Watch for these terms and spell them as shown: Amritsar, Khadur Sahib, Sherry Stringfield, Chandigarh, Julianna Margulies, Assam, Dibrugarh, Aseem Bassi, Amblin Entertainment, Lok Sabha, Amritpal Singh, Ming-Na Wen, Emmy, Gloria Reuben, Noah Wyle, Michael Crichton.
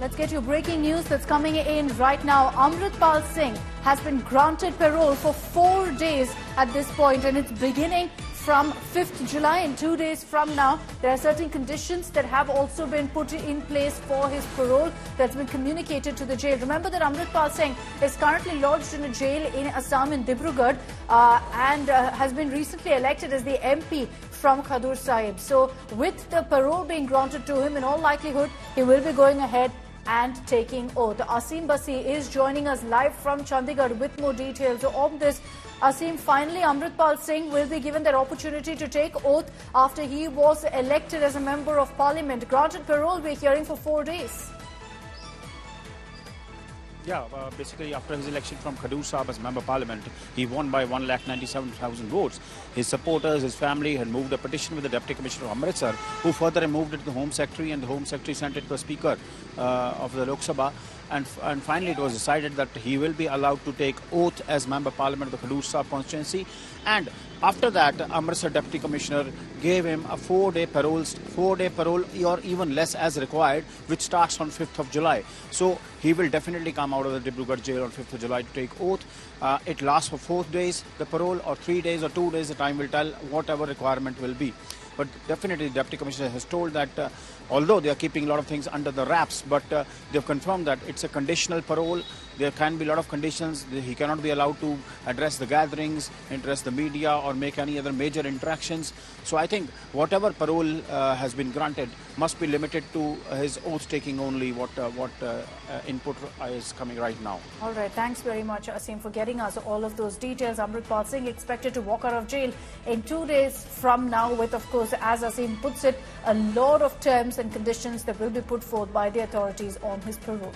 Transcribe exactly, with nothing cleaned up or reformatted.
Let's get you breaking news that's coming in right now. Amritpal Singh has been granted parole for four days at this point, and it's beginning from fifth of July, and two days from now. There are certain conditions that have also been put in place for his parole that's been communicated to the jail. Remember that Amritpal Singh is currently lodged in a jail in Assam in Dibrugarh uh, and uh, has been recently elected as the M P from Khadur Sahib. So with the parole being granted to him, in all likelihood, he will be going ahead and taking oath. Aseem Bassi is joining us live from Chandigarh with more details on this. Aseem, finally Amritpal Singh will be given that opportunity to take oath after he was elected as a member of parliament. Granted parole, we're hearing, for four days. Yeah, uh, basically after his election from Khadur Sahib as member of parliament, he won by one lakh ninety-seven thousand votes. His supporters, his family had moved a petition with the deputy commissioner of Amritsar, who further moved it to the home secretary, and the home secretary sent it to the speaker uh, of the Lok Sabha. And, and finally it was decided that he will be allowed to take oath as member of parliament of the Khadur Sahib constituency. And after that, Amritsar deputy commissioner gave him a four-day parole, four-day parole or even less as required, which starts on fifth of July. So he will definitely come out of the Dibrugarh jail on fifth of July to take oath. Uh, it lasts for four days, the parole, or three days or two days. The time will tell whatever requirement will be. But definitely the deputy commissioner has told that uh, although they are keeping a lot of things under the wraps, but uh, they have confirmed that it's a conditional parole. There can be a lot of conditions. He cannot be allowed to address the gatherings, address the media, or make any other major interactions. So I think whatever parole uh, has been granted must be limited to his oath taking only. What uh, what uh, uh, input is coming right now. All right, thanks very much, Aseem, for getting us all of those details. Amritpal Singh expected to walk out of jail in two days from now, with, of course, as Aseem puts it, a lot of terms and conditions that will be put forth by the authorities on his parole.